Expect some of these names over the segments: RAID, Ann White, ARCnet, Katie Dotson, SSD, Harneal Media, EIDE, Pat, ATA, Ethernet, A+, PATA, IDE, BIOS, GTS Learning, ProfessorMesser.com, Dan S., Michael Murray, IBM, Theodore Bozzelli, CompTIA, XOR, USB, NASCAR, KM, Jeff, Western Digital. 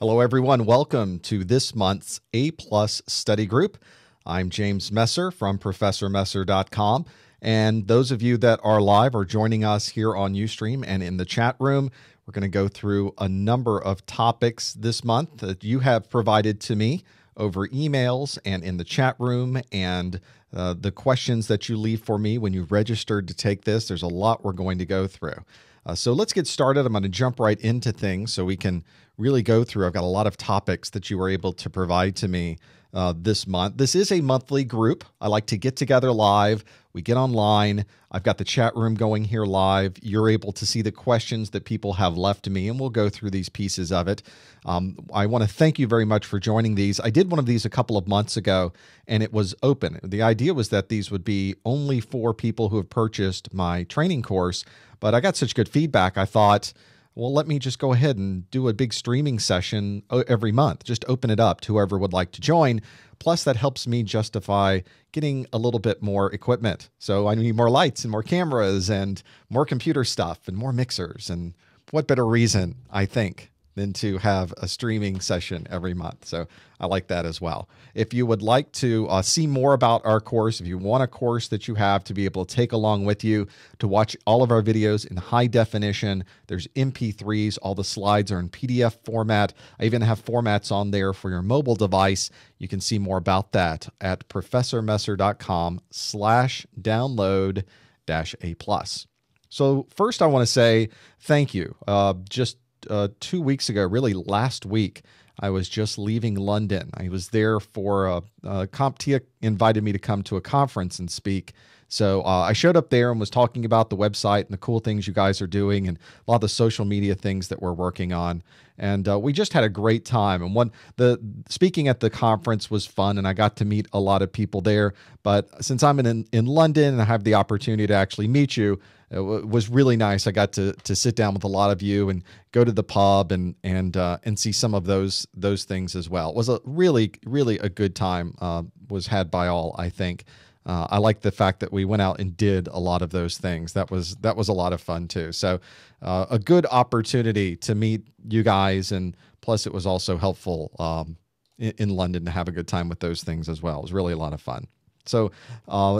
Hello, everyone. Welcome to this month's A+ study group. I'm James Messer from ProfessorMesser.com. And those of you that are live or joining us here on Ustream and in the chat room, we're going to go through a number of topics this month that you have provided to me over emails and in the chat room and the questions that you leave for me when you registered to take this. There's a lot we're going to go through. So let's get started. I'm going to jump right into things so we can really go through. I've got a lot of topics that you were able to provide to me this month. This is a monthly group. I like to get together live. We get online. I've got the chat room going here live. You're able to see the questions that people have left to me, and we'll go through these pieces of it. I want to thank you very much for joining these. I did one of these a couple of months ago, and it was open. The idea was that these would be only for people who have purchased my training course, but I got such good feedback, I thought, well, let me just go ahead and do a big streaming session every month. Just open it up to whoever would like to join. Plus, that helps me justify getting a little bit more equipment. So I need more lights and more cameras and more computer stuff and more mixers. And what better reason, I think, than to have a streaming session every month. So I like that as well. If you would like to see more about our course, if you want a course that you have to be able to take along with you to watch all of our videos in high definition, there's MP3s, all the slides are in PDF format. I even have formats on there for your mobile device. You can see more about that at professormesser.com/download-A+. So first I want to say thank you. Just 2 weeks ago, really last week, I was just leaving London. I was there for CompTIA invited me to come to a conference and speak. So I showed up there and was talking about the website and the cool things you guys are doing and a lot of the social media things that we're working on. And we just had a great time. And the speaking at the conference was fun, and I got to meet a lot of people there. But since I'm in London and I have the opportunity to actually meet you, it was really nice. I got to sit down with a lot of you and go to the pub and see some of those things as well. It was a really a good time was had by all, I think. I like the fact that we went out and did a lot of those things. That was a lot of fun too. So a good opportunity to meet you guys, and plus it was also helpful in London to have a good time with those things as well. It was really a lot of fun. So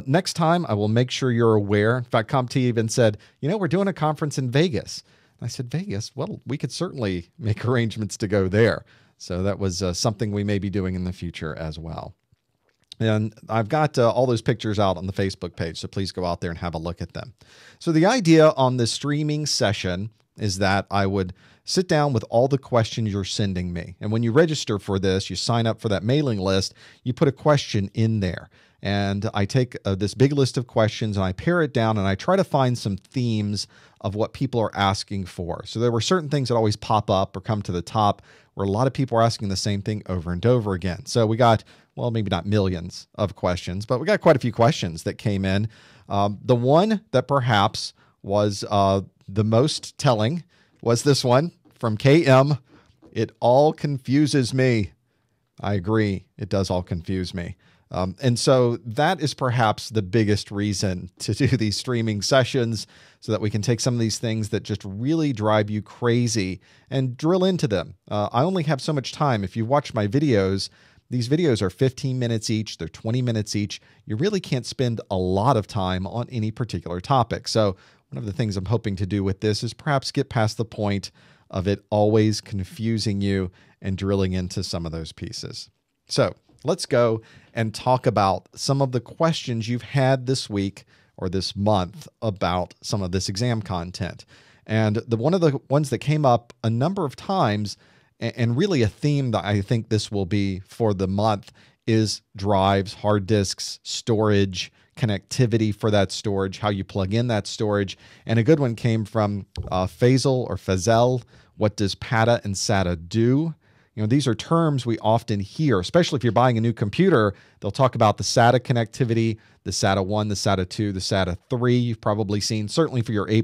next time I will make sure you're aware. In fact, CompTIA even said, you know, we're doing a conference in Vegas. And I said, Vegas? Well, we could certainly make arrangements to go there. So that was something we may be doing in the future as well. And I've got all those pictures out on the Facebook page, so please go out there and have a look at them. So the idea on the streaming session is that I would sit down with all the questions you're sending me. And when you register for this, you sign up for that mailing list, you put a question in there. And I take this big list of questions and I pare it down and I try to find some themes of what people are asking for. So there were certain things that always pop up or come to the top where a lot of people are asking the same thing over and over again. So we got, well, maybe not millions of questions, but we got quite a few questions that came in. The one that perhaps was the most telling was this one from KM. It all confuses me. I agree. It does all confuse me. And so that is perhaps the biggest reason to do these streaming sessions, so that we can take some of these things that just really drive you crazy and drill into them. I only have so much time. If you watch my videos, these videos are 15 minutes each. They're 20 minutes each. You really can't spend a lot of time on any particular topic. So one of the things I'm hoping to do with this is perhaps get past the point of it always confusing you and drilling into some of those pieces. So let's go and talk about some of the questions you've had this week or this month about some of this exam content. And one of the ones that came up a number of times, and really a theme that I think this will be for the month, is drives, hard disks, storage, connectivity for that storage, how you plug in that storage. And a good one came from Faisal. What does PATA and SATA do? You know, these are terms we often hear, especially if you're buying a new computer. They'll talk about the SATA connectivity, the SATA 1, the SATA 2, the SATA 3. You've probably seen, certainly for your A+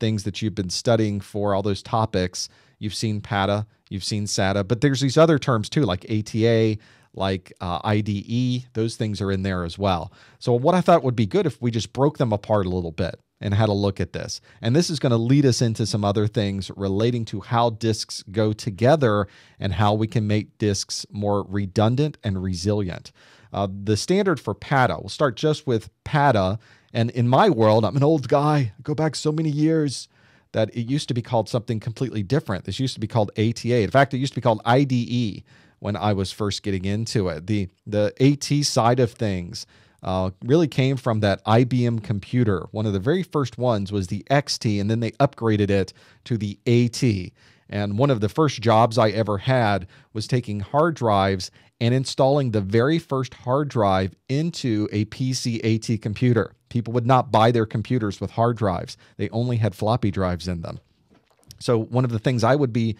things that you've been studying for, all those topics, you've seen PATA, you've seen SATA. But there's these other terms too, like ATA, like IDE. Those things are in there as well. So what I thought would be good if we just broke them apart a little bit. and how to look at this. And this is going to lead us into some other things relating to how disks go together and how we can make disks more redundant and resilient. The standard for PATA, we'll start just with PATA. And in my world, I'm an old guy, I go back so many years, that it used to be called something completely different. This used to be called ATA. In fact, it used to be called IDE when I was first getting into it. The AT side of things really came from that IBM computer. One of the very first ones was the XT, and then they upgraded it to the AT. And one of the first jobs I ever had was taking hard drives and installing the very first hard drive into a PC AT computer. People would not buy their computers with hard drives. They only had floppy drives in them. So one of the things I would be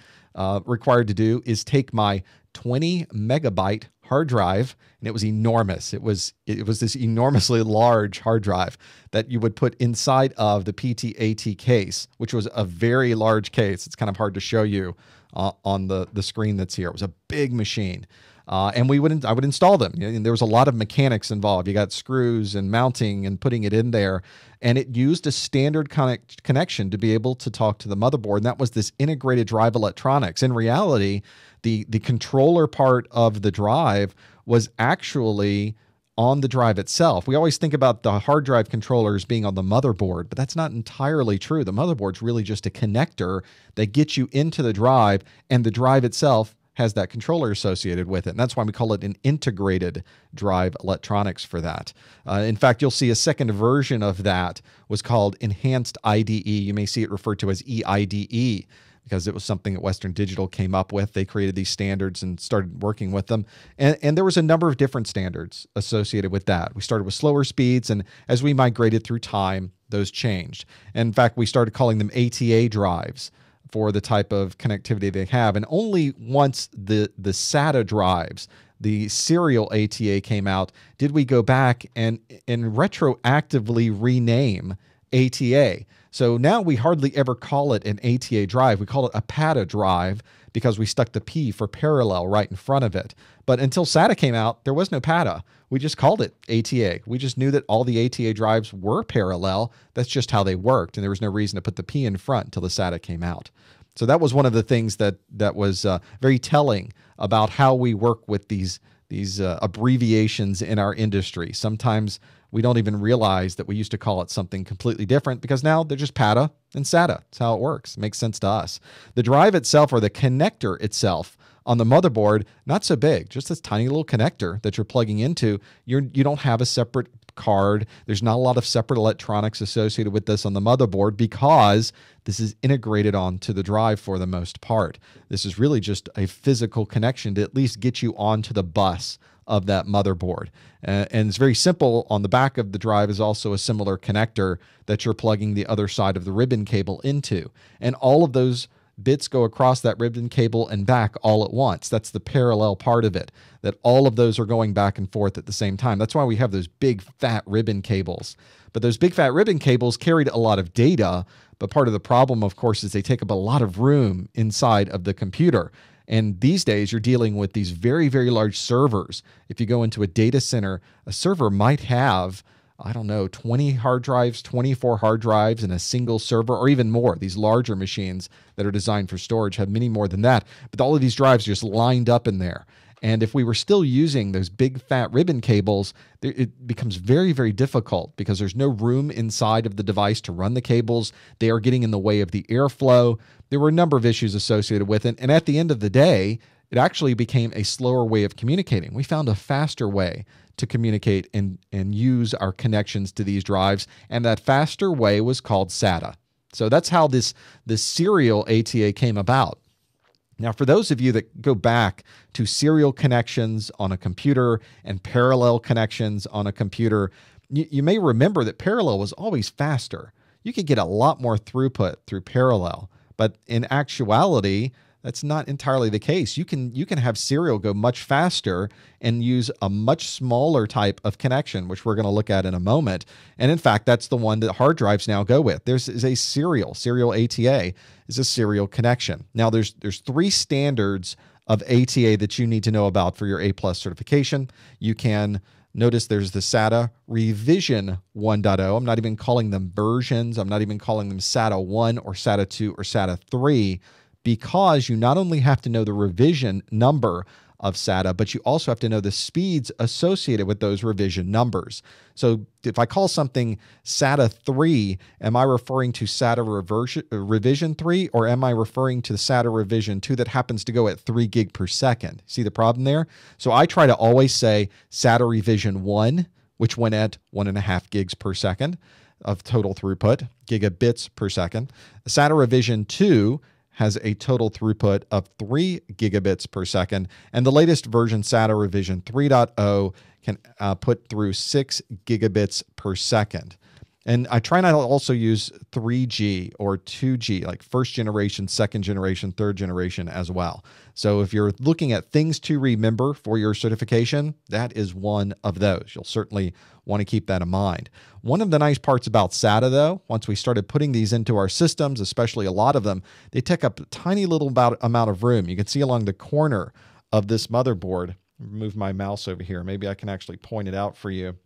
required to do is take my 20 megabyte hard drive, and it was enormous. It was this enormously large hard drive that you would put inside of the PTAT case, which was a very large case. It's kind of hard to show you on the screen that's here. It was a big machine. And I would install them. And there was a lot of mechanics involved. You got screws and mounting and putting it in there. And it used a standard connection to be able to talk to the motherboard. And that was this integrated drive electronics. In reality, the controller part of the drive was actually on the drive itself. We always think about the hard drive controllers being on the motherboard, but that's not entirely true. The motherboard's really just a connector that gets you into the drive, and the drive itself has that controller associated with it. And that's why we call it an integrated drive electronics for that. In fact, you'll see a second version of that was called Enhanced IDE. You may see it referred to as EIDE because it was something that Western Digital came up with. They created these standards and started working with them. And there was a number of different standards associated with that. We started with slower speeds, and as we migrated through time, those changed. And in fact, we started calling them ATA drives for the type of connectivity they have. And only once the SATA drives, the serial ATA came out, did we go back and retroactively rename ATA. So now we hardly ever call it an ATA drive. We call it a PATA drive because we stuck the P for parallel right in front of it. But until SATA came out, there was no PATA. We just called it ATA. We just knew that all the ATA drives were parallel. That's just how they worked. And there was no reason to put the P in front until the SATA came out. So that was one of the things that was very telling about how we work with these abbreviations in our industry. Sometimes we don't even realize that we used to call it something completely different because now they're just PATA and SATA. That's how it works. It makes sense to us. The drive itself, or the connector itself on the motherboard, not so big, just this tiny little connector that you're plugging into. You don't have a separate card. There's not a lot of separate electronics associated with this on the motherboard because this is integrated onto the drive for the most part. This is really just a physical connection to at least get you onto the bus of that motherboard. And it's very simple. On the back of the drive is also a similar connector that you're plugging the other side of the ribbon cable into. And all of those bits go across that ribbon cable and back all at once. That's the parallel part of it, that all of those are going back and forth at the same time. That's why we have those big fat ribbon cables. But those big fat ribbon cables carried a lot of data, but part of the problem, of course, is they take up a lot of room inside of the computer. And these days, you're dealing with these very, very large servers. If you go into a data center, a server might have, I don't know, 20 hard drives, 24 hard drives in a single server, or even more. These larger machines that are designed for storage have many more than that. But all of these drives are just lined up in there. And if we were still using those big fat ribbon cables, it becomes very, very difficult because there's no room inside of the device to run the cables. They are getting in the way of the airflow. There were a number of issues associated with it. And at the end of the day, it actually became a slower way of communicating. We found a faster way to communicate and use our connections to these drives. And that faster way was called SATA. So that's how this serial ATA came about. Now, for those of you that go back to serial connections on a computer and parallel connections on a computer, you may remember that parallel was always faster. You could get a lot more throughput through parallel, but in actuality, that's not entirely the case. You can have serial go much faster and use a much smaller type of connection, which we're going to look at in a moment. And in fact, that's the one that hard drives now go with. There's a serial ATA is a serial connection. Now there's three standards of ATA that you need to know about for your A+ certification. You can Notice there's the SATA revision 1.0. I'm not even calling them versions. I'm not even calling them SATA 1 or SATA 2 or SATA 3, because you not only have to know the revision number of SATA, but you also have to know the speeds associated with those revision numbers. So if I call something SATA 3, am I referring to SATA revision 3, or am I referring to the SATA revision 2 that happens to go at 3 gig per second? See the problem there? So I try to always say SATA revision 1, which went at 1.5 gigs per second of total throughput, gigabits per second. SATA revision 2 has a total throughput of 3 gigabits per second. And the latest version, SATA revision 3.0, can put through 6 gigabits per second. And I try not to also use 3G or 2G, like first generation, second generation, third generation as well. So if you're looking at things to remember for your certification, that is one of those. You'll certainly want to keep that in mind. One of the nice parts about SATA, though, once we started putting these into our systems, especially a lot of them, they take up a tiny little amount of room. You can see along the corner of this motherboard, move my mouse over here, maybe I can actually point it out for you,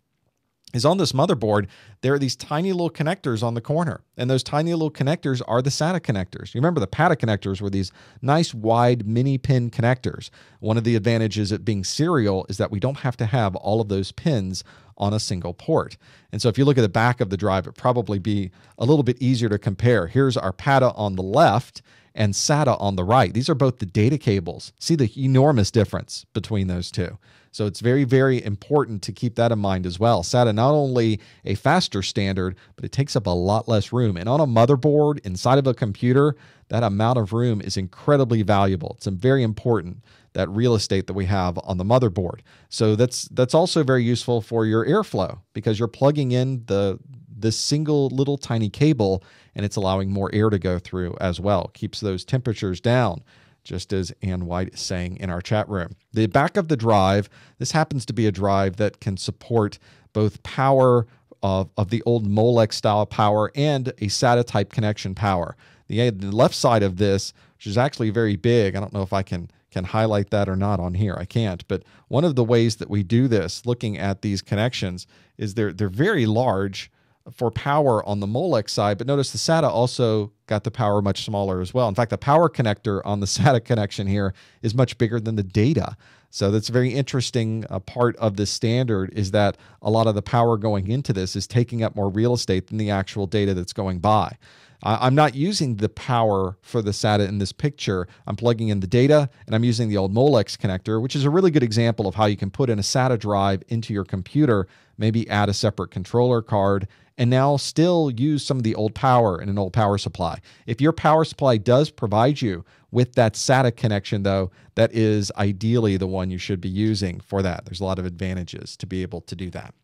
is on this motherboard, there are these tiny little connectors on the corner. And those tiny little connectors are the SATA connectors. You remember the PATA connectors were these nice wide mini pin connectors. One of the advantages of being serial is that we don't have to have all of those pins on a single port. And so if you look at the back of the drive, it'd probably be a little bit easier to compare. Here's our PATA on the left and SATA on the right. These are both the data cables. See the enormous difference between those two. So it's very, very important to keep that in mind as well. SATA, not only a faster standard, but it takes up a lot less room. And on a motherboard, inside of a computer, that amount of room is incredibly valuable. It's very important, that real estate that we have on the motherboard. So that's also very useful for your airflow, because you're plugging in this single little tiny cable, and it's allowing more air to go through as well. Keeps those temperatures down, just as Ann White is saying in our chat room. The back of the drive, this happens to be a drive that can support both power of the old Molex style power and a SATA type connection power. The left side of this, which is actually very big, I don't know if I can highlight that or not on here. I can't, but one of the ways that we do this, looking at these connections, is they're very large for power on the Molex side, but notice the SATA also got the power much smaller as well. In fact, the power connector on the SATA connection here is much bigger than the data. So that's a very interesting part of the standard, is that a lot of the power going into this is taking up more real estate than the actual data that's going by. I'm not using the power for the SATA in this picture. I'm plugging in the data, and I'm using the old Molex connector, which is a really good example of how you can put in a SATA drive into your computer, maybe add a separate controller card, and now still use some of the old power in an old power supply. If your power supply does provide you with that SATA connection, though, that is ideally the one you should be using for that. There's a lot of advantages to be able to do that.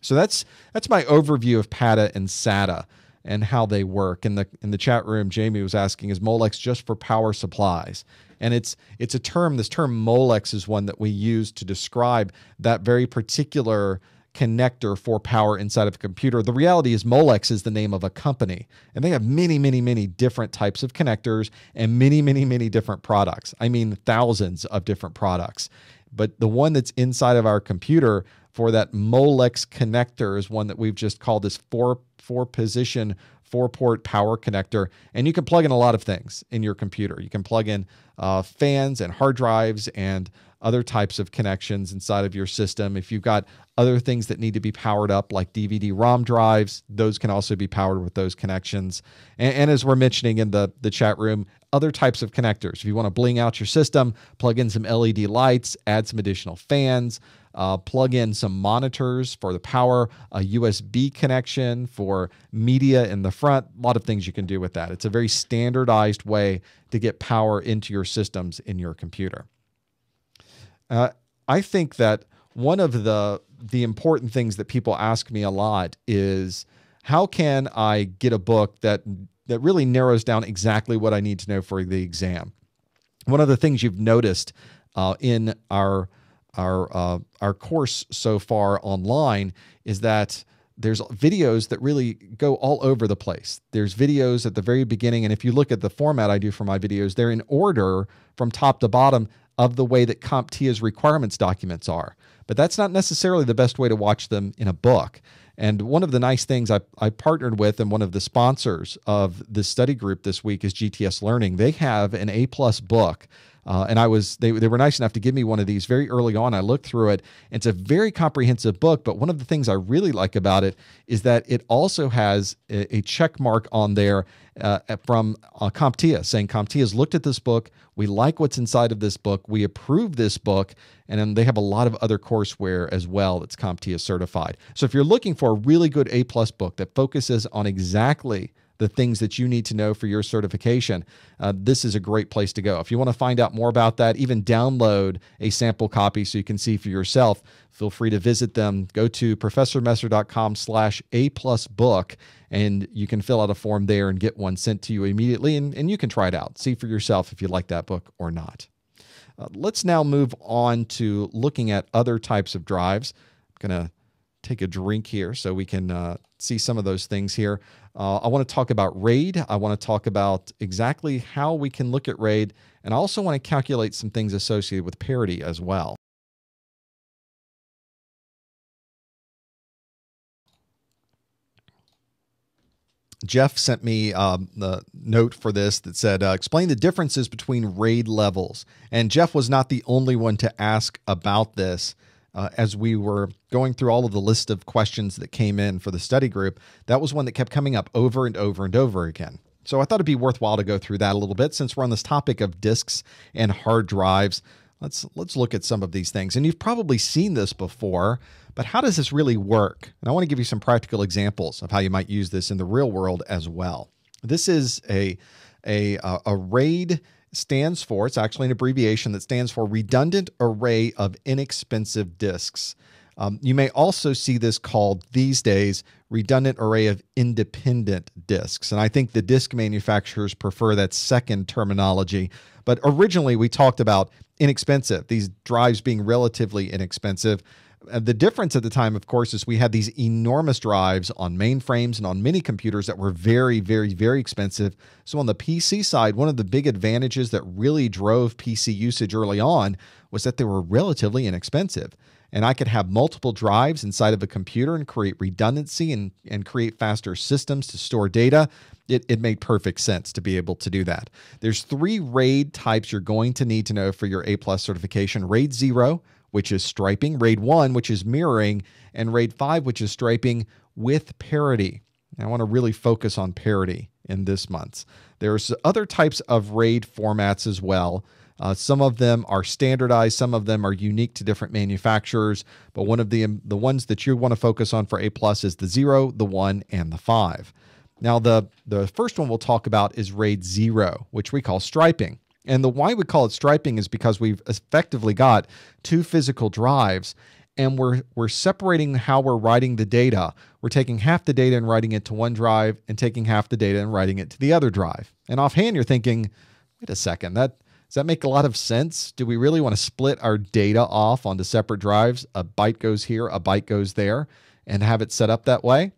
So that's my overview of PATA and SATA and how they work. In the chat room, Jamie was asking, is Molex just for power supplies? And it's a term, this term Molex is one that we use to describe that very particular connector for power inside of a computer. The reality is Molex is the name of a company, and they have many, many, many different types of connectors and many, many, many different products. I mean, thousands of different products. But the one that's inside of our computer for that Molex connector is one that we've just called this four-port power connector. And you can plug in a lot of things in your computer. You can plug in fans and hard drives and other types of connections inside of your system. If you've got other things that need to be powered up, like DVD-ROM drives, those can also be powered with those connections. And as we're mentioning in the chat room, other types of connectors. If you want to bling out your system, plug in some LED lights, add some additional fans, plug in some monitors for the power, a USB connection for media in the front, a lot of things you can do with that. It's a very standardized way to get power into your systems in your computer. I think that one of the important things that people ask me a lot is, how can I get a book that really narrows down exactly what I need to know for the exam? One of the things you've noticed in our course so far online is that there's videos that really go all over the place. There's videos at the very beginning, and if you look at the format I do for my videos, they're in order from top to bottom of the way that CompTIA's requirements documents are. but that's not necessarily the best way to watch them in a book. And one of the nice things I partnered with, and one of the sponsors of this study group this week, is GTS Learning. They have an A+ book. And they were nice enough to give me one of these very early on. I looked through it. And it's a very comprehensive book, but one of the things I really like about it is that it also has a check mark on there from CompTIA, saying CompTIA's looked at this book. We like what's inside of this book. We approve this book. And then they have a lot of other courseware as well that's CompTIA certified. So if you're looking for a really good A+ book that focuses on exactly the things that you need to know for your certification, this is a great place to go. If you want to find out more about that, even download a sample copy so you can see for yourself, feel free to visit them. Go to ProfessorMesser.com/A+book, and you can fill out a form there and get one sent to you immediately, and you can try it out. See for yourself if you like that book or not. Let's now move on to looking at other types of drives. I'm going to take a drink here so we can see some of those things here. I want to talk about RAID. I want to talk about exactly how we can look at RAID. And I also want to calculate some things associated with parity as well. Jeff sent me the note for this that said, explain the differences between RAID levels. And Jeff was not the only one to ask about this. As we were going through all of the list of questions that came in for the study group, that was one that kept coming up over and over and over again. So I thought it'd be worthwhile to go through that a little bit since we're on this topic of disks and hard drives. Let's look at some of these things. And you've probably seen this before, but how does this really work? And I want to give you some practical examples of how you might use this in the real world as well. This is a RAID. Stands for, it's actually an abbreviation that stands for Redundant Array of Inexpensive Disks. You may also see this called these days Redundant Array of Independent Disks. And I think the disk manufacturers prefer that second terminology. But originally we talked about inexpensive, these drives being relatively inexpensive. The difference at the time, of course, is we had these enormous drives on mainframes and on mini computers that were very, very, very expensive. So on the PC side, one of the big advantages that really drove PC usage early on was that they were relatively inexpensive. And I could have multiple drives inside of a computer and create redundancy and create faster systems to store data. It made perfect sense to be able to do that. There's three RAID types you're going to need to know for your A+ certification. RAID 0, which is striping, RAID 1, which is mirroring, and RAID 5, which is striping with parity. And I want to really focus on parity in this month. There's other types of RAID formats as well. Some of them are standardized, some of them are unique to different manufacturers, but one of the ones that you want to focus on for A+ is the 0, the 1, and the 5. Now, the first one we'll talk about is RAID 0, which we call striping. And the why we call it striping is because we've effectively got two physical drives, and we're separating how we're writing the data. We're taking half the data and writing it to one drive and taking half the data and writing it to the other drive. And offhand, you're thinking, wait a second, does that make a lot of sense? Do we really want to split our data off onto separate drives? A byte goes here, a byte goes there, and have it set up that way?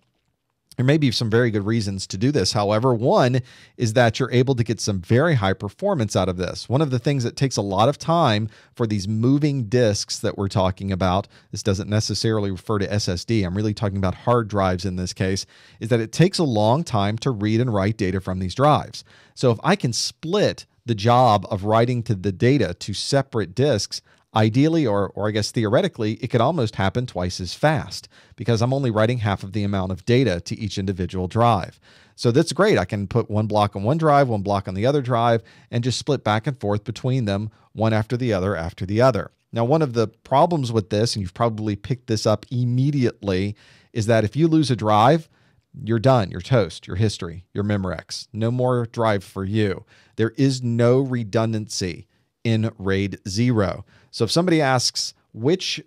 There may be some very good reasons to do this. However, one is that you're able to get some very high performance out of this. One of the things that takes a lot of time for these moving disks that we're talking about, this doesn't necessarily refer to SSD, I'm really talking about hard drives in this case, is that it takes a long time to read and write data from these drives. So if I can split the job of writing to the data to separate disks, ideally, or I guess theoretically, it could almost happen twice as fast because I'm only writing half of the amount of data to each individual drive. So that's great. I can put one block on one drive, one block on the other drive, and just split back and forth between them, one after the other after the other. Now, one of the problems with this, and you've probably picked this up immediately, is that if you lose a drive, you're done, you're toast, your history, your Memorex. No more drive for you. There is no redundancy in RAID 0. So if somebody asks which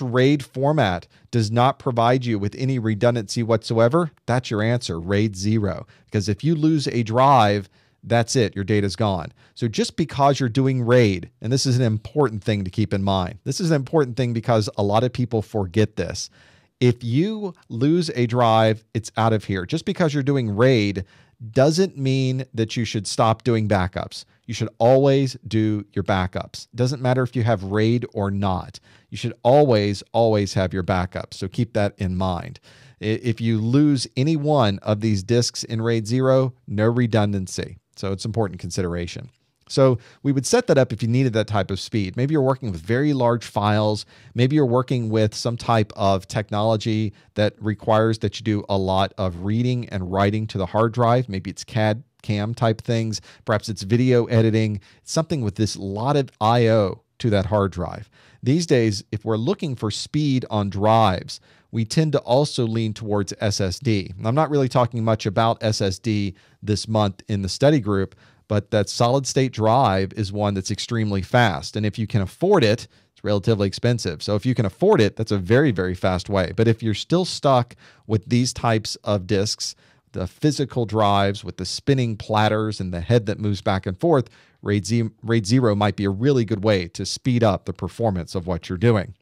RAID format does not provide you with any redundancy whatsoever, that's your answer, RAID 0. Because if you lose a drive, that's it, your data's gone. So just because you're doing RAID, and this is an important thing to keep in mind. This is an important thing because a lot of people forget this. If you lose a drive, it's out of here. Just because you're doing RAID doesn't mean that you should stop doing backups. You should always do your backups. Doesn't matter if you have RAID or not. You should always have your backups. So keep that in mind. If you lose any one of these disks in RAID 0, no redundancy. So it's important consideration. So we would set that up if you needed that type of speed. Maybe you're working with very large files. Maybe you're working with some type of technology that requires that you do a lot of reading and writing to the hard drive. Maybe it's CAD, CAM type things. Perhaps it's video editing. It's something with this lot of I/O to that hard drive. These days, if we're looking for speed on drives, we tend to also lean towards SSD. And I'm not really talking much about SSD this month in the study group, but that solid state drive is one that's extremely fast. And if you can afford it, it's relatively expensive. So if you can afford it, that's a very, very fast way. But if you're still stuck with these types of disks, the physical drives with the spinning platters and the head that moves back and forth, RAID 0 might be a really good way to speed up the performance of what you're doing.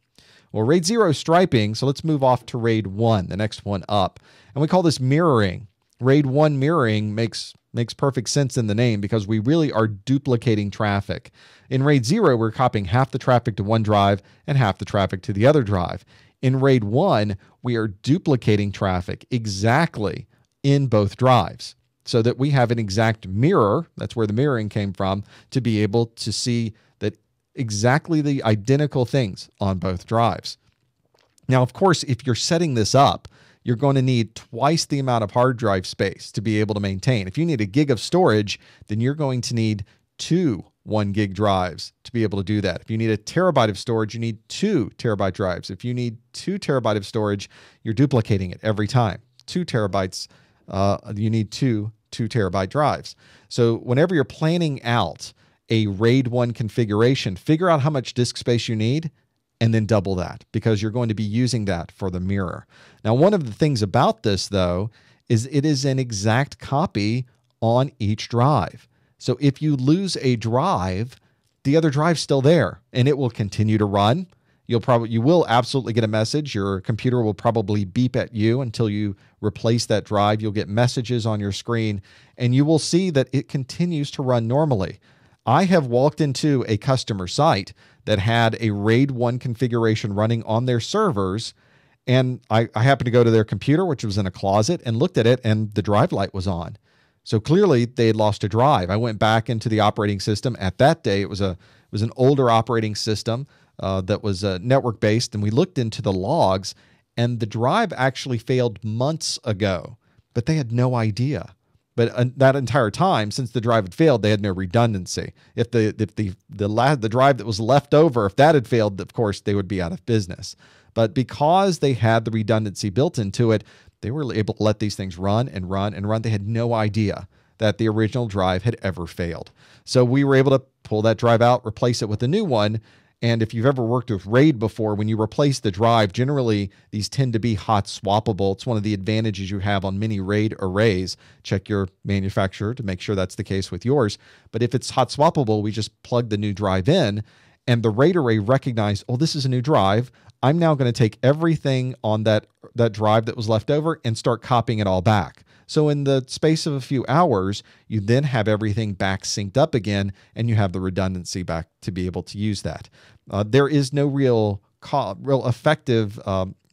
Well, RAID 0 striping, so let's move off to RAID 1, the next one up. And we call this mirroring. RAID 1 mirroring makes perfect sense in the name because we really are duplicating traffic. In RAID 0, we're copying half the traffic to one drive and half the traffic to the other drive. In RAID 1, we are duplicating traffic exactly in both drives so that we have an exact mirror, that's where the mirroring came from, to be able to see that exactly the identical things on both drives. Now, of course, if you're setting this up, you're going to need twice the amount of hard drive space to be able to maintain. If you need a gig of storage, then you're going to need 2 1-gig drives to be able to do that. If you need a terabyte of storage, you need 2 terabyte drives. If you need 2 terabyte of storage, you're duplicating it every time. 2 terabytes, you need 2 2-terabyte drives. So whenever you're planning out a RAID 1 configuration, figure out how much disk space you need and then double that because you're going to be using that for the mirror. Now, one of the things about this, though, is it is an exact copy on each drive. So if you lose a drive, the other drive's still there and it will continue to run. You will absolutely get a message. Your computer will probably beep at you until you replace that drive. You'll get messages on your screen and you will see that it continues to run normally. I have walked into a customer site that had a RAID 1 configuration running on their servers, and I happened to go to their computer, which was in a closet, and looked at it, and the drive light was on. So clearly, they had lost a drive. I went back into the operating system. At that day, it was an older operating system that was network-based, and we looked into the logs, and the drive actually failed months ago, but they had no idea. But that entire time, since the drive had failed, they had no redundancy. If the drive that was left over, if that had failed, of course, they would be out of business. But because they had the redundancy built into it, they were able to let these things run and run and run. They had no idea that the original drive had ever failed. So we were able to pull that drive out, replace it with a new one. And if you've ever worked with RAID before, when you replace the drive, generally these tend to be hot swappable. It's one of the advantages you have on many RAID arrays. Check your manufacturer to make sure that's the case with yours. But if it's hot swappable, we just plug the new drive in and the RAID array recognized, oh, this is a new drive. I'm now going to take everything on that drive that was left over and start copying it all back. So in the space of a few hours, you then have everything back synced up again, and you have the redundancy back to be able to use that. There is no real effective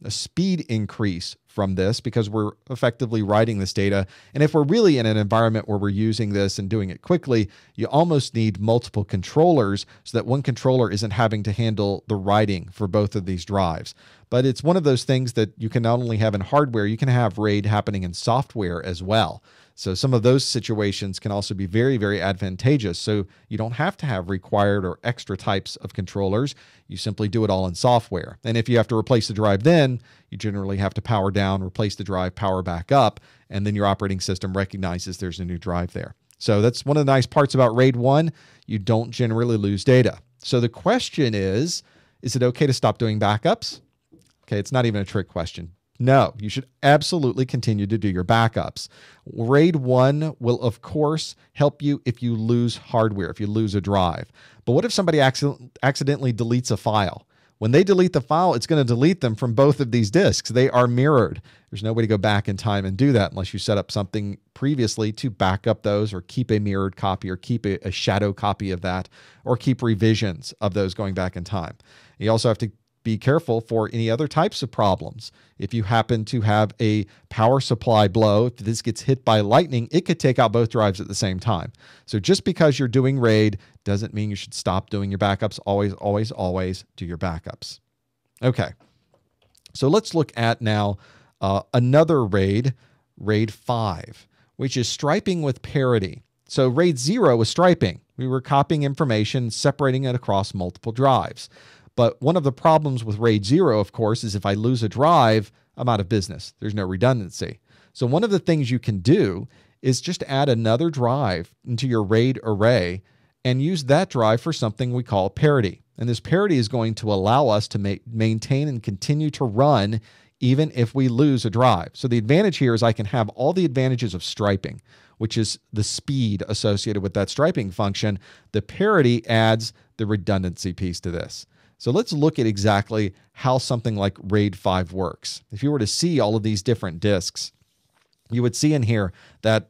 speed increase from this because we're effectively writing this data. And if we're really in an environment where we're using this and doing it quickly, you almost need multiple controllers so that one controller isn't having to handle the writing for both of these drives. But it's one of those things that you can not only have in hardware, you can have RAID happening in software as well. So some of those situations can also be very, very advantageous. So you don't have to have required or extra types of controllers. You simply do it all in software. And if you have to replace the drive then, you generally have to power down, replace the drive, power back up, and then your operating system recognizes there's a new drive there. So that's one of the nice parts about RAID 1. You don't generally lose data. So the question is it okay to stop doing backups? Okay, it's not even a trick question. No, you should absolutely continue to do your backups. RAID 1 will, of course, help you if you lose hardware, if you lose a drive. But what if somebody accidentally deletes a file? When they delete the file, it's going to delete them from both of these disks. They are mirrored. There's no way to go back in time and do that unless you set up something previously to back up those or keep a mirrored copy or keep a shadow copy of that or keep revisions of those going back in time. You also have to be careful for any other types of problems. If you happen to have a power supply blow, if this gets hit by lightning, it could take out both drives at the same time. So just because you're doing RAID doesn't mean you should stop doing your backups. Always, always, always do your backups. Okay, so let's look at now another RAID, RAID 5, which is striping with parity. So RAID 0 was striping. We were copying information, separating it across multiple drives. But one of the problems with RAID 0, of course, is if I lose a drive, I'm out of business. There's no redundancy. So one of the things you can do is just add another drive into your RAID array and use that drive for something we call parity. And this parity is going to allow us to maintain and continue to run even if we lose a drive. So the advantage here is I can have all the advantages of striping, which is the speed associated with that striping function. The parity adds the redundancy piece to this. So let's look at exactly how something like RAID 5 works. If you were to see all of these different disks, you would see in here that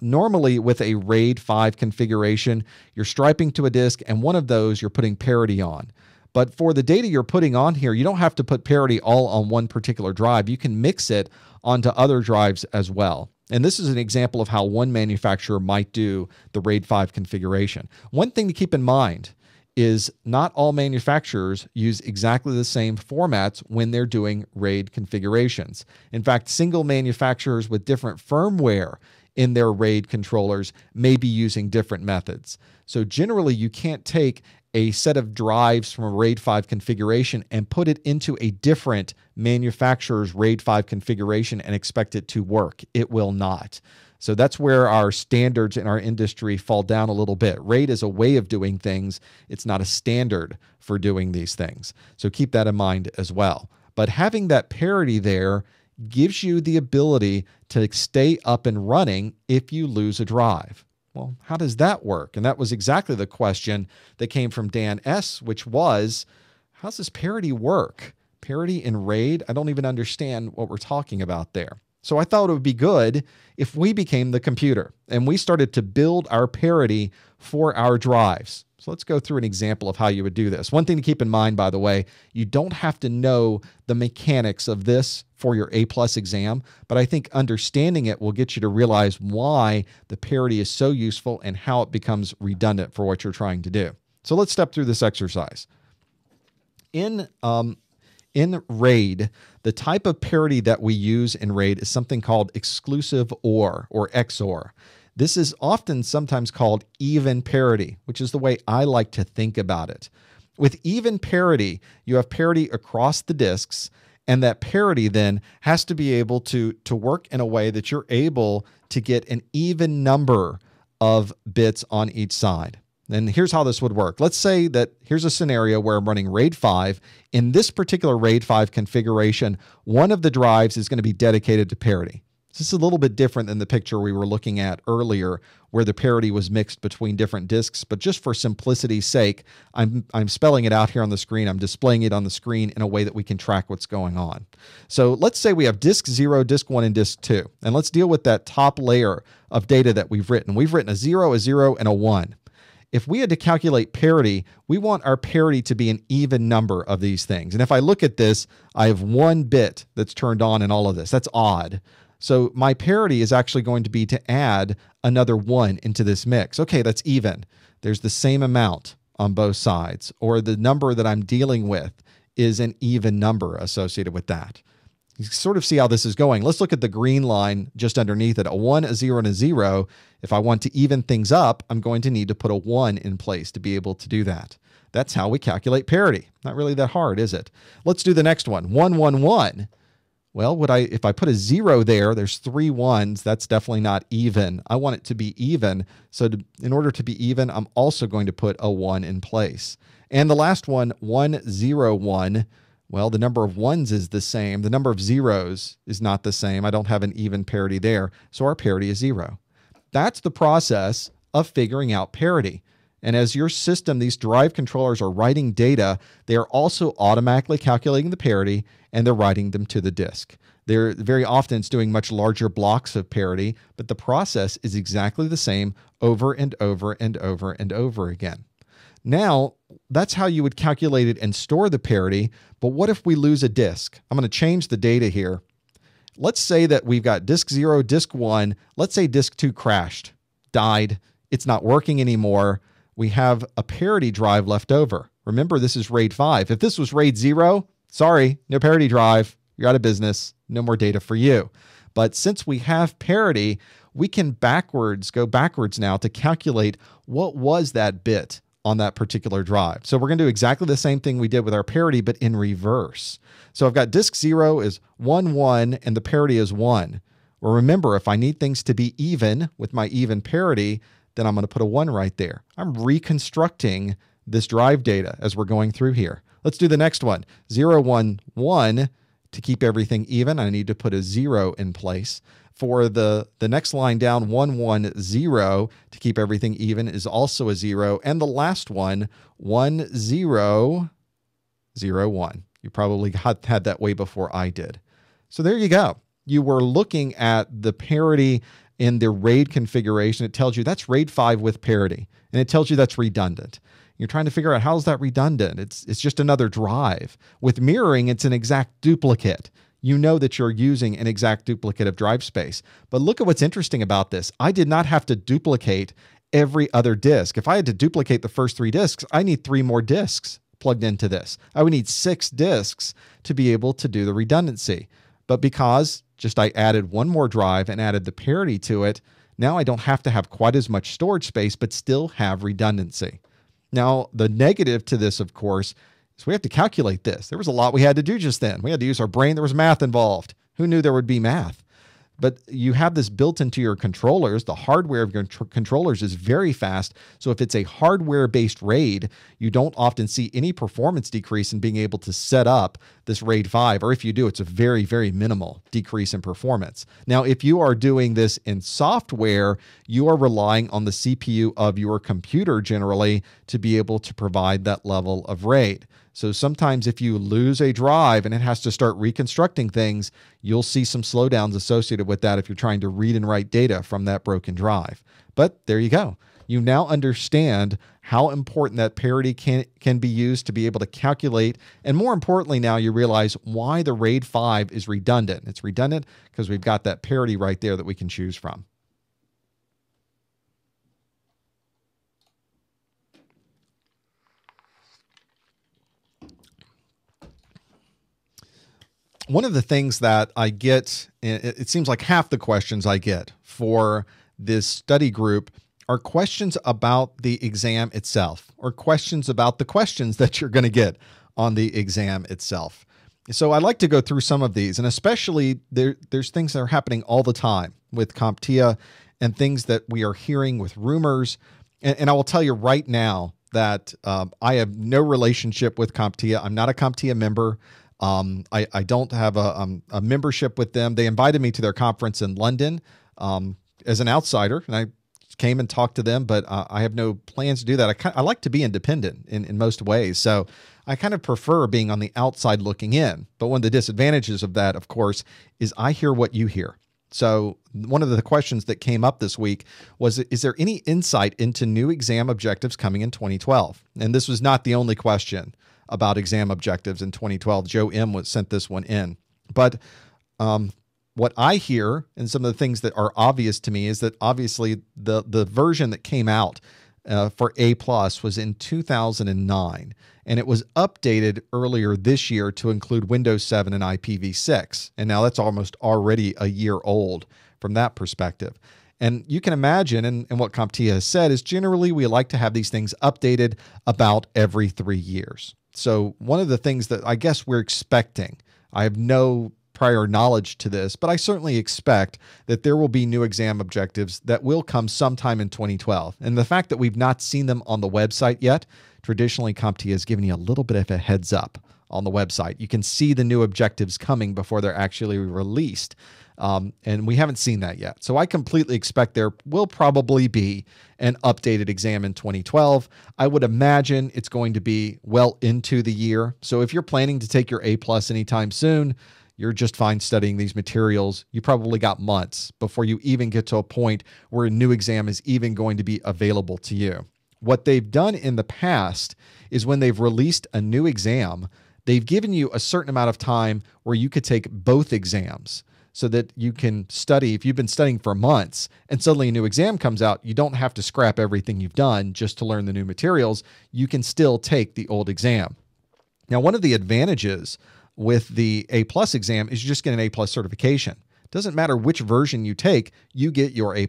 normally with a RAID 5 configuration, you're striping to a disk and one of those you're putting parity on. But for the data you're putting on here, you don't have to put parity all on one particular drive. You can mix it onto other drives as well. And this is an example of how one manufacturer might do the RAID 5 configuration. One thing to keep in mind is not all manufacturers use exactly the same formats when they're doing RAID configurations. In fact, single manufacturers with different firmware in their RAID controllers may be using different methods. So generally, you can't take a set of drives from a RAID 5 configuration and put it into a different manufacturer's RAID 5 configuration and expect it to work. It will not. So that's where our standards in our industry fall down a little bit. RAID is a way of doing things. It's not a standard for doing these things. So keep that in mind as well. But having that parity there gives you the ability to stay up and running if you lose a drive. Well, how does that work? And that was exactly the question that came from Dan S., which was, how's this parity work? Parity in RAID? I don't even understand what we're talking about there. So I thought it would be good if we became the computer and we started to build our parity for our drives. So let's go through an example of how you would do this. One thing to keep in mind, by the way, you don't have to know the mechanics of this for your A+ exam, but I think understanding it will get you to realize why the parity is so useful and how it becomes redundant for what you're trying to do. So let's step through this exercise. In RAID, the type of parity that we use in RAID is something called exclusive OR or XOR. This is often sometimes called even parity, which is the way I like to think about it. With even parity, you have parity across the disks, and that parity then has to be able to work in a way that you're able to get an even number of bits on each side. And here's how this would work. Let's say that here's a scenario where I'm running RAID 5. In this particular RAID 5 configuration, one of the drives is going to be dedicated to parity. This is a little bit different than the picture we were looking at earlier where the parity was mixed between different disks, but just for simplicity's sake, I'm spelling it out here on the screen. I'm displaying it on the screen in a way that we can track what's going on. So let's say we have disk 0, disk 1, and disk 2, and let's deal with that top layer of data that we've written. We've written a 0, and a 1. If we had to calculate parity, we want our parity to be an even number of these things. And if I look at this, I have one bit that's turned on in all of this. That's odd. So my parity is actually going to be to add another one into this mix. Okay, that's even. There's the same amount on both sides, or the number that I'm dealing with is an even number associated with that. You can sort of see how this is going. Let's look at the green line just underneath it, a 1, a 0, and a 0. If I want to even things up, I'm going to need to put a 1 in place to be able to do that. That's how we calculate parity. Not really that hard, is it? Let's do the next one, 1, 1, 1. Well, if I put a 0 there, there's 3 ones. That's definitely not even. I want it to be even. So in order to be even, I'm also going to put a 1 in place. And the last one, 1, 0, 1. Well, the number of ones is the same. The number of zeros is not the same. I don't have an even parity there. So our parity is 0. That's the process of figuring out parity. And as your system, these drive controllers are writing data, they are also automatically calculating the parity and they're writing them to the disk. They're very often it's doing much larger blocks of parity, but the process is exactly the same over and over and over and over again. Now, that's how you would calculate it and store the parity, but what if we lose a disk? I'm going to change the data here. Let's say that we've got disk 0, disk 1. Let's say disk 2 crashed, died. It's not working anymore. We have a parity drive left over. Remember, this is RAID 5. If this was RAID 0, sorry, no parity drive. You're out of business. No more data for you. But since we have parity, we can go backwards now to calculate what was that bit on that particular drive. So we're going to do exactly the same thing we did with our parity, but in reverse. So I've got disk 0 is 1, 1, and the parity is 1. Well, remember, if I need things to be even with my even parity, then I'm going to put a 1 right there. I'm reconstructing this drive data as we're going through here. Let's do the next one. 0, 1, 1. To keep everything even, I need to put a 0 in place. For the next line down, 1, 1, 0, to keep everything even is also a 0. And the last one, 1, 0, 0, 1. You probably had that way before I did. So there you go. You were looking at the parity in the RAID configuration. It tells you that's RAID 5 with parity, and it tells you that's redundant. You're trying to figure out how's that redundant? It's just another drive. With mirroring, it's an exact duplicate. You know that you're using an exact duplicate of drive space. But look at what's interesting about this. I did not have to duplicate every other disk. If I had to duplicate the first 3 disks, I need 3 more disks plugged into this. I would need 6 disks to be able to do the redundancy. But because just I added 1 more drive and added the parity to it, now I don't have to have quite as much storage space, but still have redundancy. Now, the negative to this, of course, is we have to calculate this. There was a lot we had to do just then. We had to use our brain. There was math involved. Who knew there would be math? But you have this built into your controllers. The hardware of your controllers is very fast. So if it's a hardware-based RAID, you don't often see any performance decrease in being able to set up this RAID 5. Or if you do, it's a very, very minimal decrease in performance. Now, if you are doing this in software, you are relying on the CPU of your computer generally to be able to provide that level of RAID. So sometimes if you lose a drive and it has to start reconstructing things, you'll see some slowdowns associated with that if you're trying to read and write data from that broken drive. But there you go. You now understand how important that parity can be used to be able to calculate. And more importantly, now you realize why the RAID 5 is redundant. It's redundant because we've got that parity right there that we can choose from. One of the things that I get, it seems like half the questions I get for this study group are questions about the exam itself or questions about the questions that you're going to get on the exam itself. So I like to go through some of these, and especially there's things that are happening all the time with CompTIA and things that we are hearing with rumors. And I will tell you right now that I have no relationship with CompTIA. I'm not a CompTIA member. I don't have a membership with them. They invited me to their conference in London as an outsider, and I came and talked to them, but I have no plans to do that. I like to be independent in most ways, so I kind of prefer being on the outside looking in. But one of the disadvantages of that, of course, is I hear what you hear. So one of the questions that came up this week was, is there any insight into new exam objectives coming in 2012? And this was not the only question about exam objectives in 2012. Joe M. sent this one in. But what I hear and some of the things that are obvious to me is that obviously the version that came out for A+ was in 2009, and it was updated earlier this year to include Windows 7 and IPv6. And now that's almost already a year old from that perspective. And you can imagine, and what CompTIA has said is generally we like to have these things updated about every 3 years. So one of the things that I guess we're expecting, I have no prior knowledge to this, but I certainly expect that there will be new exam objectives that will come sometime in 2012. And the fact that we've not seen them on the website yet, traditionally CompTIA has given you a little bit of a heads up on the website. You can see the new objectives coming before they're actually released. And we haven't seen that yet. So I completely expect there will probably be an updated exam in 2012. I would imagine it's going to be well into the year. So if you're planning to take your A+ anytime soon, you're just fine studying these materials. You probably got months before you even get to a point where a new exam is even going to be available to you. What they've done in the past is when they've released a new exam, they've given you a certain amount of time where you could take both exams, so that you can study. If you've been studying for months and suddenly a new exam comes out, you don't have to scrap everything you've done just to learn the new materials. You can still take the old exam. Now, one of the advantages with the A+ exam is you just get an A+ certification. It doesn't matter which version you take, you get your A+.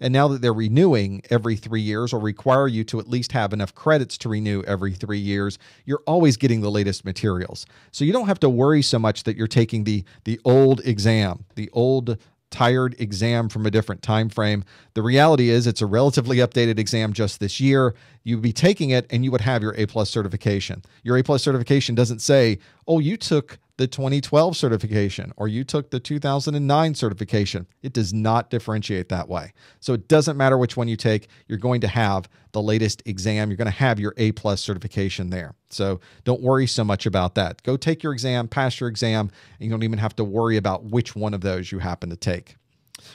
And now that they're renewing every 3 years or require you to at least have enough credits to renew every 3 years, you're always getting the latest materials. So you don't have to worry so much that you're taking the old exam, the old tired exam from a different time frame. The reality is it's a relatively updated exam just this year. You'd be taking it and you would have your A+ certification. Your A+ certification doesn't say, oh, you took the 2012 certification, or you took the 2009 certification. It does not differentiate that way. So it doesn't matter which one you take, you're going to have the latest exam. You're going to have your A+ certification there. So don't worry so much about that. Go take your exam, pass your exam, and you don't even have to worry about which one of those you happen to take.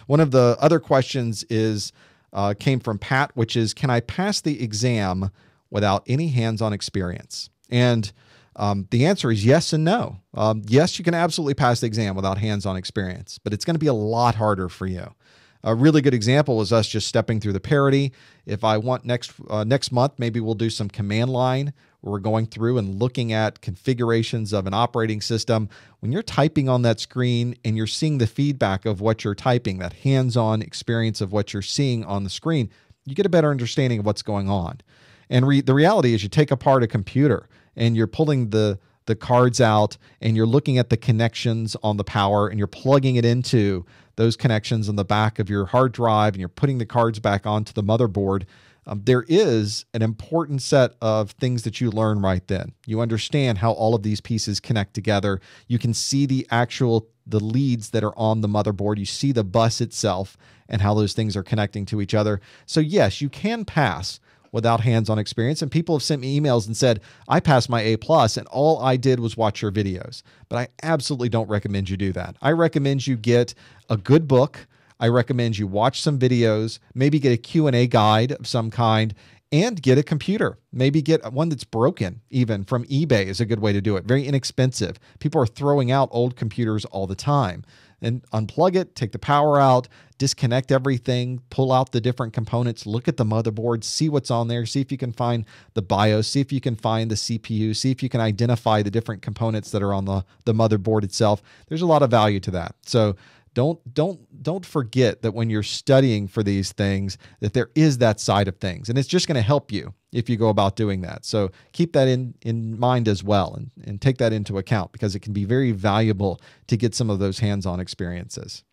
One of the other questions is came from Pat, which is, can I pass the exam without any hands-on experience? And the answer is yes and no. Yes, you can absolutely pass the exam without hands-on experience, but it's going to be a lot harder for you. A really good example is us just stepping through the parity. If I want next month, maybe we'll do some command line where we're going through and looking at configurations of an operating system. When you're typing on that screen and you're seeing the feedback of what you're typing, that hands-on experience of what you're seeing on the screen, you get a better understanding of what's going on. And the reality is you take apart a computer and you're pulling the cards out and you're looking at the connections on the power and you're plugging it into those connections on the back of your hard drive and you're putting the cards back onto the motherboard. There is an important set of things that you learn right then. You understand how all of these pieces connect together. You can see the leads that are on the motherboard. You see the bus itself and how those things are connecting to each other. So yes, you can pass without hands-on experience. And people have sent me emails and said, I passed my A+ and all I did was watch your videos. But I absolutely don't recommend you do that. I recommend you get a good book. I recommend you watch some videos, maybe get a Q&A guide of some kind, and get a computer. Maybe get one that's broken, even from eBay is a good way to do it. Very inexpensive. People are throwing out old computers all the time. And unplug it, take the power out, disconnect everything, pull out the different components, look at the motherboard, see what's on there, see if you can find the BIOS, see if you can find the CPU, see if you can identify the different components that are on the motherboard itself. There's a lot of value to that. So don't forget that when you're studying for these things, that there is that side of things. And it's just going to help you if you go about doing that. So keep that in mind as well, and take that into account, because it can be very valuable to get some of those hands-on experiences.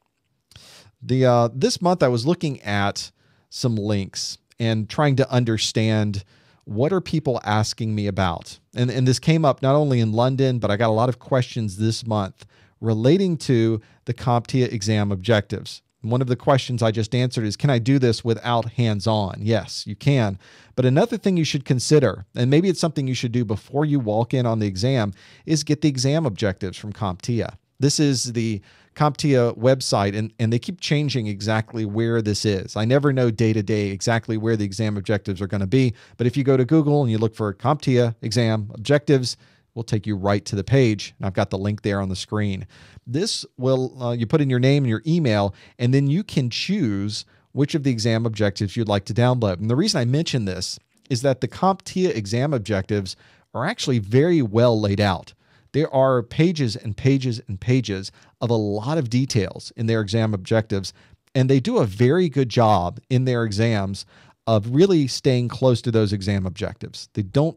This month I was looking at some links and trying to understand what are people asking me about. And this came up not only in London, but I got a lot of questions this month relating to the CompTIA exam objectives. One of the questions I just answered is, can I do this without hands-on? Yes, you can. But another thing you should consider, and maybe it's something you should do before you walk in on the exam, is get the exam objectives from CompTIA. This is the CompTIA website, and they keep changing exactly where this is. I never know day to day exactly where the exam objectives are going to be, but if you go to Google and you look for CompTIA exam objectives, will take you right to the page. And I've got the link there on the screen. This will, you put in your name and your email, and then you can choose which of the exam objectives you'd like to download. And the reason I mention this is that the CompTIA exam objectives are actually very well laid out. There are pages and pages and pages of a lot of details in their exam objectives, and they do a very good job in their exams of really staying close to those exam objectives. They don't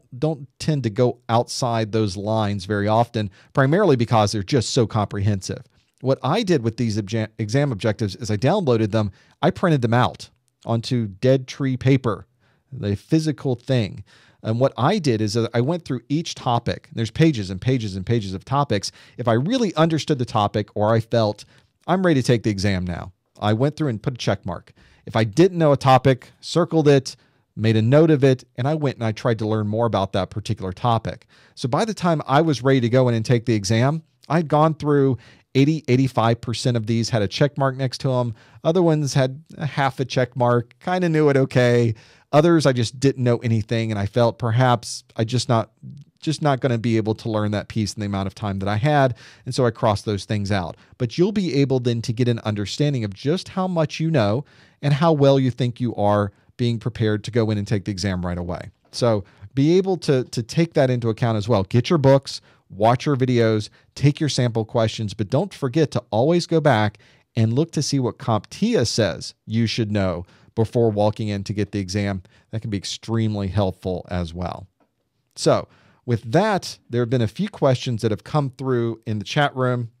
tend to go outside those lines very often, primarily because they're just so comprehensive. What I did with these exam objectives is I downloaded them, I printed them out onto dead tree paper. the physical thing. And what I did is I went through each topic. There's pages and pages and pages of topics. If I really understood the topic or I felt I'm ready to take the exam now, I went through and put a check mark. If I didn't know a topic, circled it, made a note of it, and I went and I tried to learn more about that particular topic. So by the time I was ready to go in and take the exam, I'd gone through 80, 85% of these had a check mark next to them. Other ones had a half a check mark, kind of knew it okay. Others, I just didn't know anything, and I felt perhaps I just not going to be able to learn that piece in the amount of time that I had, and so I crossed those things out. But you'll be able then to get an understanding of just how much you know and how well you think you are being prepared to go in and take the exam right away. So be able to take that into account as well. Get your books, watch your videos, take your sample questions, but don't forget to always go back and look to see what CompTIA says you should know before walking in to get the exam. That can be extremely helpful as well. So with that, there have been a few questions that have come through in the chat room.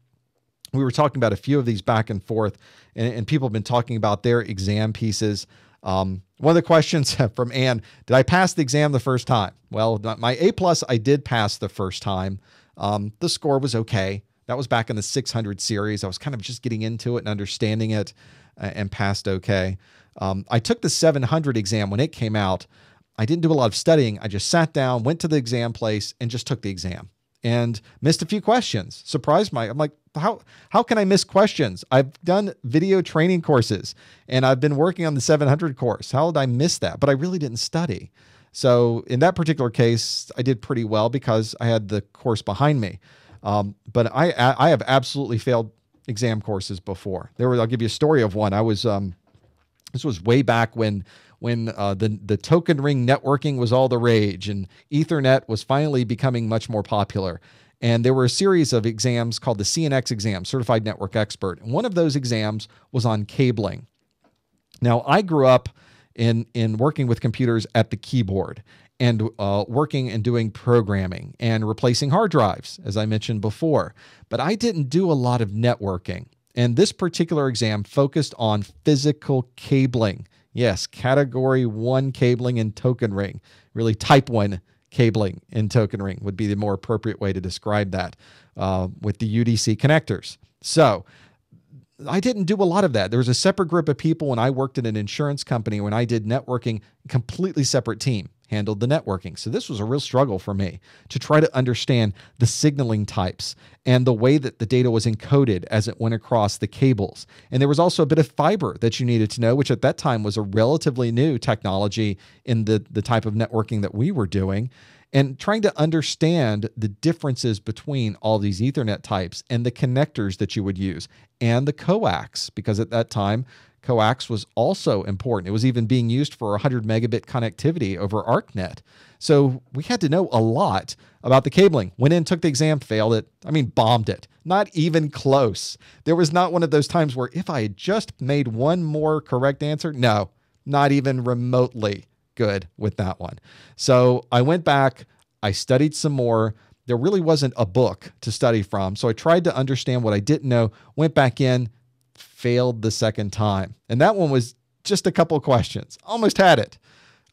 We were talking about a few of these back and forth, and people have been talking about their exam pieces. One of the questions from Ann, did I pass the exam the first time? Well, my A+, I did pass the first time. The score was okay. That was back in the 600 series. I was kind of just getting into it and understanding it and passed okay. I took the 700 exam when it came out. I didn't do a lot of studying. I just sat down, went to the exam place, and just took the exam and missed a few questions. Surprised my, I'm like, how can I miss questions? I've done video training courses and I've been working on the 700 course. How did I miss that? But I really didn't study. So in that particular case, I did pretty well because I had the course behind me. But I have absolutely failed exam courses before. There was, I'll give you a story of one. I was, this was way back when the token ring networking was all the rage and Ethernet was finally becoming much more popular. And there were a series of exams called the CNX exam, Certified Network Expert. And one of those exams was on cabling. Now, I grew up in working with computers at the keyboard and working and doing programming and replacing hard drives, as I mentioned before. But I didn't do a lot of networking. And this particular exam focused on physical cabling. Yes, Category 1 cabling and token ring, really Type 1 cabling and token ring would be the more appropriate way to describe that with the UDC connectors. So I didn't do a lot of that. There was a separate group of people when I worked in an insurance company. When I did networking, completely separate team handled the networking. So this was a real struggle for me to try to understand the signaling types and the way that the data was encoded as it went across the cables. And there was also a bit of fiber that you needed to know, which at that time was a relatively new technology in the type of networking that we were doing, and trying to understand the differences between all these Ethernet types and the connectors that you would use and the coax, because at that time, coax was also important. It was even being used for 100 megabit connectivity over ARCnet. So we had to know a lot about the cabling. Went in, took the exam, failed it. I mean, bombed it. Not even close. There was not one of those times where if I had just made one more correct answer, no, not even remotely good with that one. So I went back, I studied some more. There really wasn't a book to study from. So I tried to understand what I didn't know, went back in, failed the second time. And that one was just a couple of questions. Almost had it.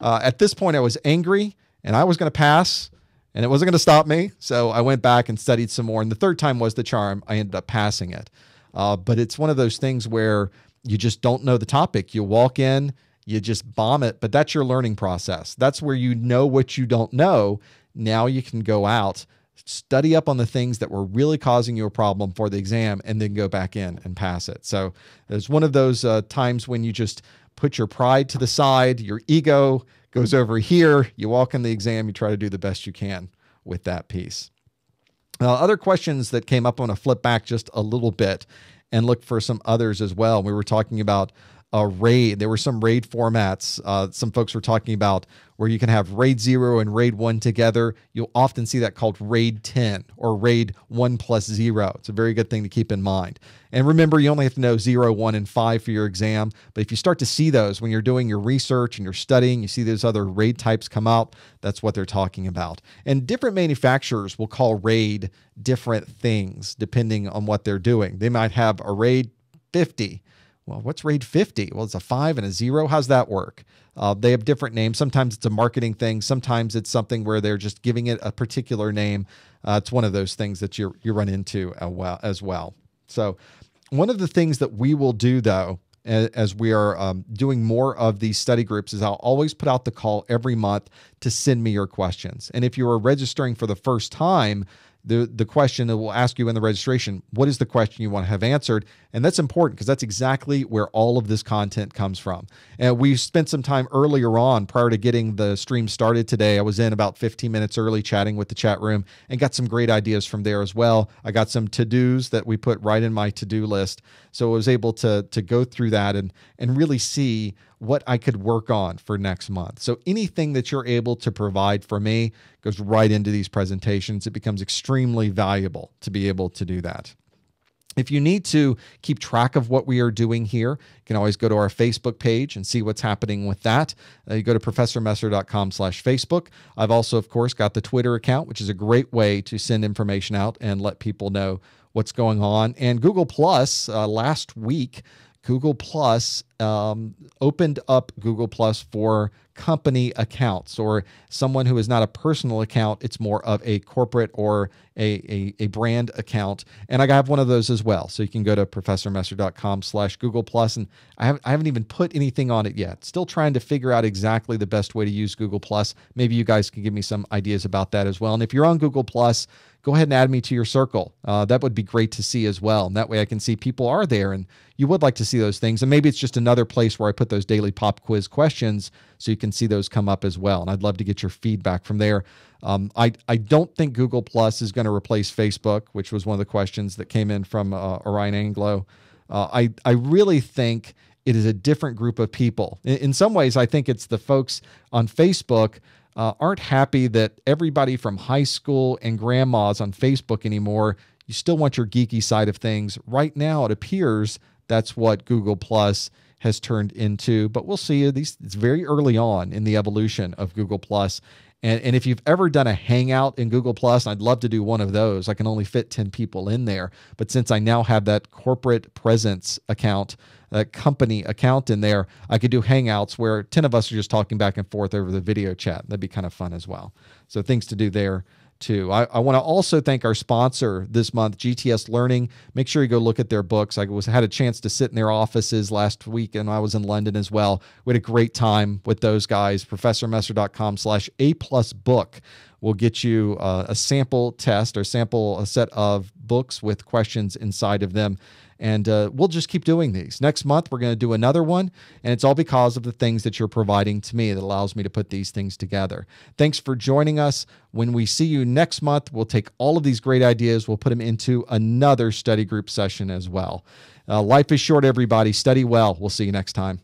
At this point, I was angry and I was going to pass and it wasn't going to stop me. So I went back and studied some more. And the third time was the charm. I ended up passing it. But it's one of those things where you just don't know the topic. You walk in, you just bomb it, but that's your learning process. That's where you know what you don't know. Now you can go out, study up on the things that were really causing you a problem for the exam, and then go back in and pass it. So it's one of those times when you just put your pride to the side, your ego goes over here, you walk in the exam, you try to do the best you can with that piece. Other questions that came up, I want to flip back just a little bit and look for some others as well. We were talking about RAID. There were some RAID formats. Some folks were talking about where you can have RAID 0 and RAID 1 together. You'll often see that called RAID 10 or RAID 1+0. It's a very good thing to keep in mind. And remember, you only have to know 0, 1, and 5 for your exam. But if you start to see those when you're doing your research and you're studying, you see those other RAID types come out, that's what they're talking about. And different manufacturers will call RAID different things depending on what they're doing. They might have a RAID 50. well, what's RAID 50? Well, it's a 5 and a 0. How's that work? They have different names. Sometimes it's a marketing thing. Sometimes it's something where they're just giving it a particular name. It's one of those things that you run into as well. So one of the things that we will do, though, as we are doing more of these study groups, is I'll always put out the call every month to send me your questions. And if you are registering for the first time, the question that we'll ask you in the registration, what is the question you want to have answered? And that's important because that's exactly where all of this content comes from. And we spent some time earlier on, prior to getting the stream started today, I was in about 15 minutes early chatting with the chat room and got some great ideas from there as well. I got some to-dos that we put right in my to-do list. So I was able to go through that and really see what I could work on for next month. So anything that you're able to provide for me goes right into these presentations. It becomes extremely valuable to be able to do that. If you need to keep track of what we are doing here, you can always go to our Facebook page and see what's happening with that. You go to ProfessorMesser.com/Facebook. I've also, of course, got the Twitter account, which is a great way to send information out and let people know what's going on. And Google Plus, last week, Google Plus opened up Google Plus for company accounts, or someone who is not a personal account. It's more of a corporate or a brand account. And I have one of those as well. So you can go to ProfessorMesser.com/Google Plus. And I haven't even put anything on it yet. Still trying to figure out exactly the best way to use Google Plus. Maybe you guys can give me some ideas about that as well. And if you're on Google Plus, go ahead and add me to your circle. That would be great to see as well. And that way I can see people are there and you would like to see those things. And maybe it's just another place where I put those daily pop quiz questions so you can see those come up as well. And I'd love to get your feedback from there. I don't think Google Plus is going to replace Facebook, which was one of the questions that came in from Orion Anglo. I really think it is a different group of people. In some ways, I think it's the folks on Facebook aren't happy that everybody from high school and grandma's on Facebook anymore. You still want your geeky side of things. Right now, it appears that's what Google Plus has turned into, but we'll see. It's very early on in the evolution of Google Plus. And if you've ever done a hangout in Google Plus, and I'd love to do one of those. I can only fit 10 people in there. But since I now have that corporate presence account, that company account in there, I could do hangouts where 10 of us are just talking back and forth over the video chat. That'd be kind of fun as well. So things to do there too. I want to also thank our sponsor this month, GTS Learning. Make sure you go look at their books. I had a chance to sit in their offices last week, and I was in London as well. We had a great time with those guys. ProfessorMesser.com/A+book will get you a sample test or a set of books with questions inside of them. And we'll just keep doing these. Next month, we're going to do another one. And it's all because of the things that you're providing to me that allows me to put these things together. Thanks for joining us. When we see you next month, we'll take all of these great ideas. We'll put them into another study group session as well. Life is short, everybody. Study well. We'll see you next time.